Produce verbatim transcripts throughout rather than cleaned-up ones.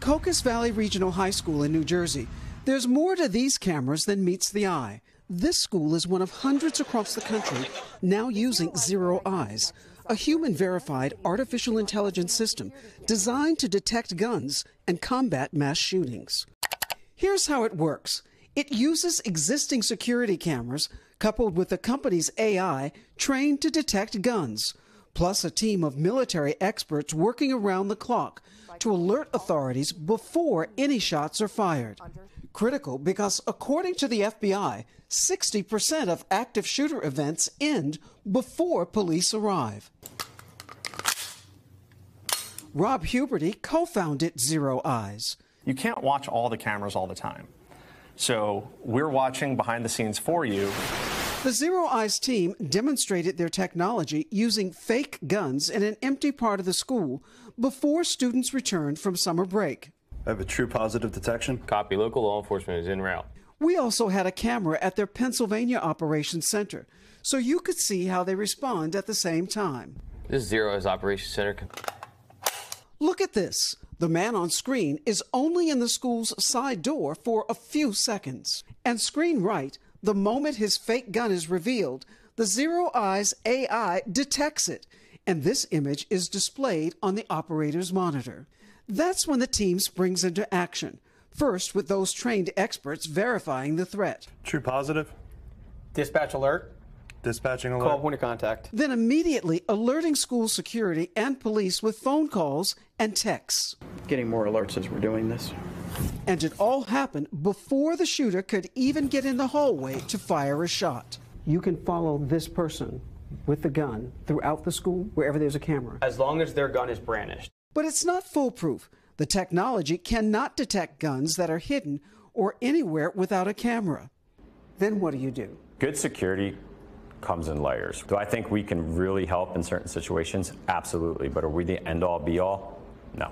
Caucasus Valley Regional High School in New Jersey. There's more to these cameras than meets the eye. This school is one of hundreds across the country now using Zero Eyes, a human-verified artificial intelligence system designed to detect guns and combat mass shootings. Here's how it works. It uses existing security cameras coupled with the company's A I trained to detect guns, plus a team of military experts working around the clock to alert authorities before any shots are fired. Critical because, according to the F B I, sixty percent of active shooter events end before police arrive. Rob Huberty co-founded Zero Eyes. You can't watch all the cameras all the time, so we're watching behind the scenes for you. The Zero Eyes team demonstrated their technology using fake guns in an empty part of the school before students returned from summer break. I have a true positive detection. Copy. Local law enforcement is en route. We also had a camera at their Pennsylvania Operations Center, so you could see how they respond at the same time. This is Zero Eyes Operations Center. Look at this. The man on screen is only in the school's side door for a few seconds. And screen right, the moment his fake gun is revealed, the Zero Eyes A I detects it, and this image is displayed on the operator's monitor. That's when the team springs into action, first with those trained experts verifying the threat. True positive. Dispatch alert. Dispatching alert. Call point of contact. Then immediately alerting school security and police with phone calls and texts. Getting more alerts as we're doing this. And it all happened before the shooter could even get in the hallway to fire a shot. You can follow this person with the gun throughout the school, wherever there's a camera. As long as their gun is brandished. But it's not foolproof. The technology cannot detect guns that are hidden or anywhere without a camera. Then what do you do? Good security comes in layers. Do I think we can really help in certain situations? Absolutely. But are we the end-all, be-all? No.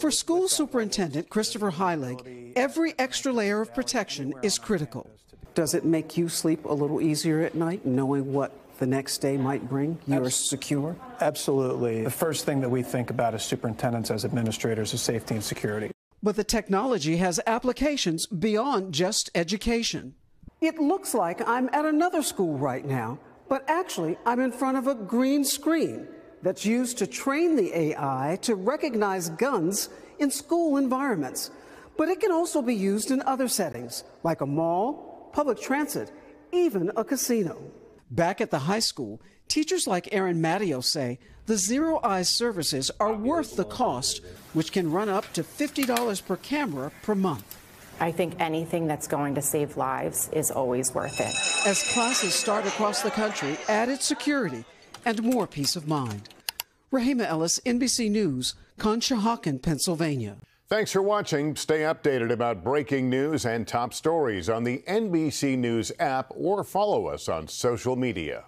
For school superintendent Christopher Heilig, every extra layer of protection is critical. Does it make you sleep a little easier at night, knowing what the next day might bring? You're secure? Absolutely. The first thing that we think about as superintendents, as administrators, is safety and security. But the technology has applications beyond just education. It looks like I'm at another school right now, but actually I'm in front of a green screen that's used to train the A I to recognize guns in school environments. But it can also be used in other settings, like a mall, public transit, even a casino. Back at the high school, teachers like Erin Mattio say the Zero Eyes services are worth the cost, which can run up to fifty dollars per camera per month. I think anything that's going to save lives is always worth it. As classes start across the country, added security and more peace of mind. Rehema Ellis, N B C News, Conshohocken, Pennsylvania. Thanks for watching. Stay updated about breaking news and top stories on the N B C News app or follow us on social media.